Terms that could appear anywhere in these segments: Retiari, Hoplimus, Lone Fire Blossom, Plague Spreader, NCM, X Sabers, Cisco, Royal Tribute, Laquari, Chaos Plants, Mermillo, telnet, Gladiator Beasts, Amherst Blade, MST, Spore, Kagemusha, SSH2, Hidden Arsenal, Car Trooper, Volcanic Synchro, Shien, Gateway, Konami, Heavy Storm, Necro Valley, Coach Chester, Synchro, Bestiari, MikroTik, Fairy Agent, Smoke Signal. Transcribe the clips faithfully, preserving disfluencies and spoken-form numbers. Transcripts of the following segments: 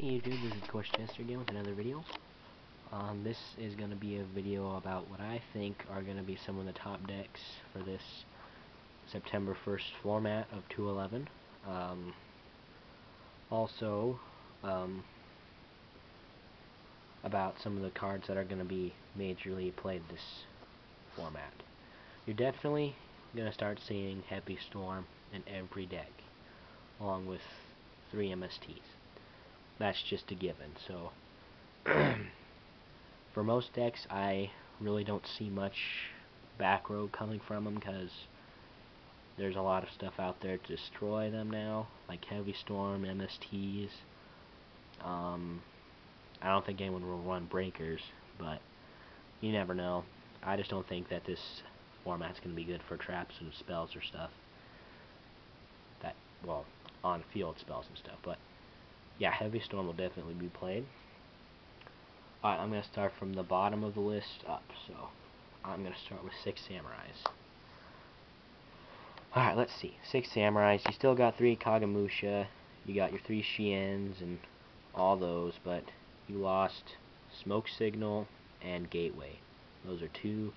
Hey YouTube, this is Coach Chester again with another video. Um, this is going to be a video about what I think are going to be some of the top decks for this September first format of two eleven. Um, also, um, about some of the cards that are going to be majorly played this format. You're definitely going to start seeing Heavy Storm in every deck, along with three M S Ts. That's just a given. So for most decks, I really don't see much back row coming from them because there's a lot of stuff out there to destroy them now, like Heavy Storm, M S Ts. Um, I don't think anyone will run breakers, but you never know. I just don't think that this format's going to be good for traps and spells or stuff. That well, on field spells and stuff, but. Yeah, Heavy Storm will definitely be played. Alright, I'm going to start from the bottom of the list up, so I'm going to start with Six Samurais. Alright, let's see. Six Samurais, you still got three Kagemusha, you got your three Shiens and all those, but you lost Smoke Signal and Gateway. Those are two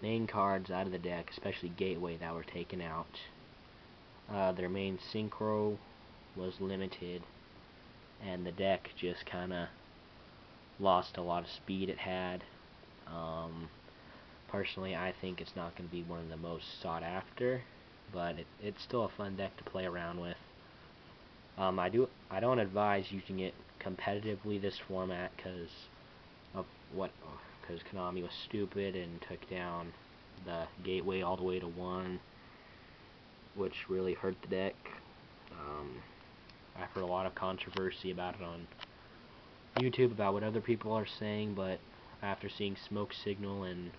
main cards out of the deck, especially Gateway, that were taken out. Uh, their main Synchro was limited, and the deck just kind of lost a lot of speed it had. Um, personally, I think it's not going to be one of the most sought after, but it, it's still a fun deck to play around with. Um, I do I don't advise using it competitively this format because of what because Konami was stupid and took down the Gateway all the way to one, which really hurt the deck. Um, I've heard a lot of controversy about it on YouTube, about what other people are saying, but after seeing Smoke Signal and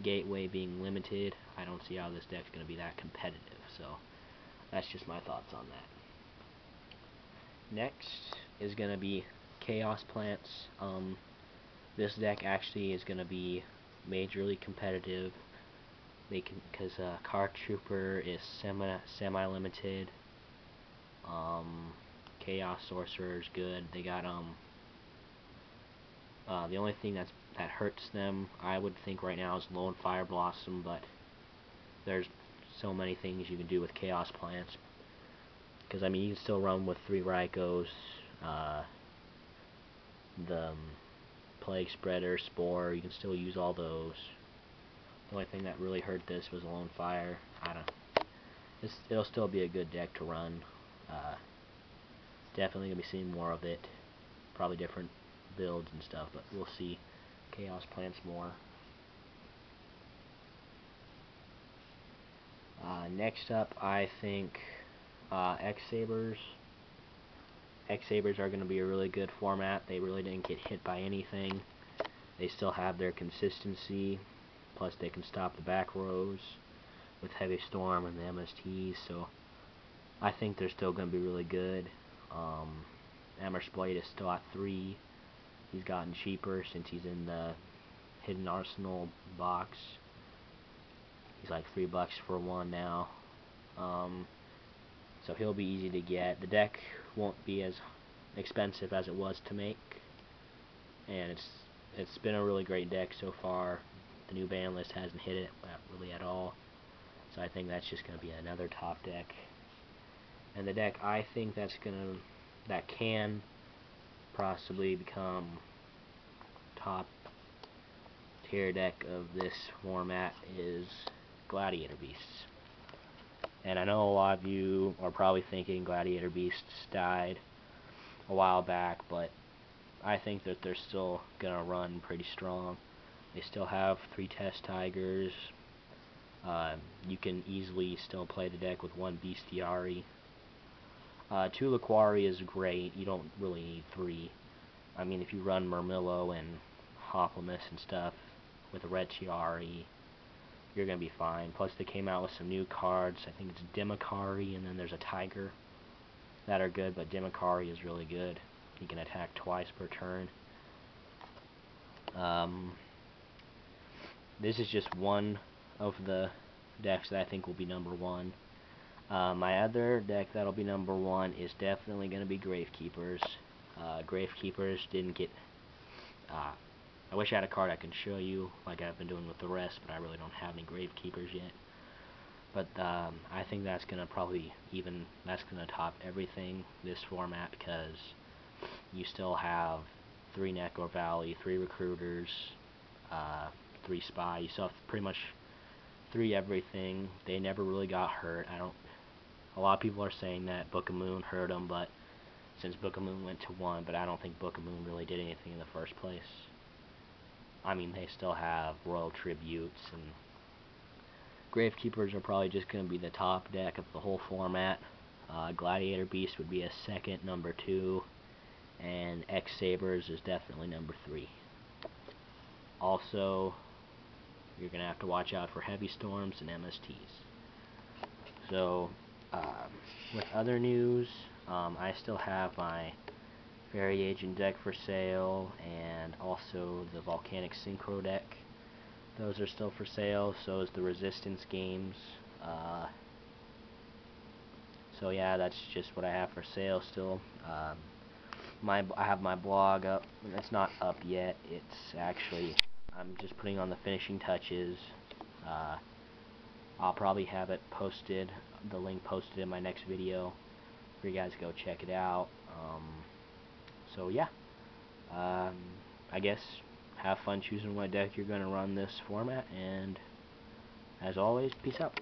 Gateway being limited, I don't see how this deck's going to be that competitive, so that's just my thoughts on that. Next is going to be Chaos Plants. Um, this deck actually is going to be majorly competitive because uh, Car Trooper is semi, semi-limited. Um, Chaos Sorcerer's good. They got, um, uh, the only thing that's, that hurts them, I would think right now, is Lone Fire Blossom, but there's so many things you can do with Chaos Plants, because, I mean, you can still run with three Rikos, uh, the um, Plague Spreader, Spore, you can still use all those. The only thing that really hurt this was Lone Fire. I don't know. It'll still be a good deck to run. Uh, definitely going to be seeing more of it, probably different builds and stuff, but we'll see Chaos Plants more. Uh, next up, I think uh, X Sabers. X Sabers are going to be a really good format. They really didn't get hit by anything. They still have their consistency, plus they can stop the back rows with Heavy Storm and the M S Ts, so I think they're still going to be really good. Um, Amherst Blade is still at three. He's gotten cheaper since he's in the Hidden Arsenal box. He's like three bucks for one now. Um, so he'll be easy to get. The deck won't be as expensive as it was to make. And it's it's been a really great deck so far. The new ban list hasn't hit it really at all. So I think that's just going to be another top deck. And the deck I think that's gonna that can possibly become top tier deck of this format is Gladiator Beasts. And I know a lot of you are probably thinking Gladiator Beasts died a while back, but I think that they're still gonna run pretty strong. They still have three Test Tigers. Uh, you can easily still play the deck with one Bestiari. Uh, two Laquari is great. You don't really need three. I mean, if you run Mermillo and Hoplimus and stuff with Retiari, you're going to be fine. Plus, they came out with some new cards. I think it's Demakari, and then there's a Tiger that are good, but Demakari is really good. You can attack twice per turn. Um, this is just one of the decks that I think will be number one. Uh, my other deck that'll be number one is definitely going to be Gravekeepers. Uh, Gravekeepers didn't get... Uh, I wish I had a card I can show you, like I've been doing with the rest, but I really don't have any Gravekeepers yet. But um, I think that's going to probably even... That's going to top everything this format, because you still have three Necro Valley, three Recruiters, uh, three Spy. You still have pretty much three everything. They never really got hurt. I don't... A lot of people are saying that Book of Moon hurt them, but since Book of Moon went to one, but I don't think Book of Moon really did anything in the first place. I mean, they still have Royal Tributes, and Gravekeepers are probably just going to be the top deck of the whole format. Uh, Gladiator Beast would be a second, number two, and X Sabers is definitely number three. Also, you're going to have to watch out for Heavy Storms and M S Ts. So, Um, with other news, um, I still have my Fairy Agent deck for sale, and also the Volcanic Synchro deck. Those are still for sale, so is the Resistance games. Uh, so yeah, that's just what I have for sale still. Um, my I have my blog up. It's not up yet. It's actually, I'm just putting on the finishing touches. Uh, I'll probably have it posted, the link posted in my next video for you guys to go check it out. Um, so yeah, um, I guess have fun choosing what deck you're going to run this format, and as always, peace out.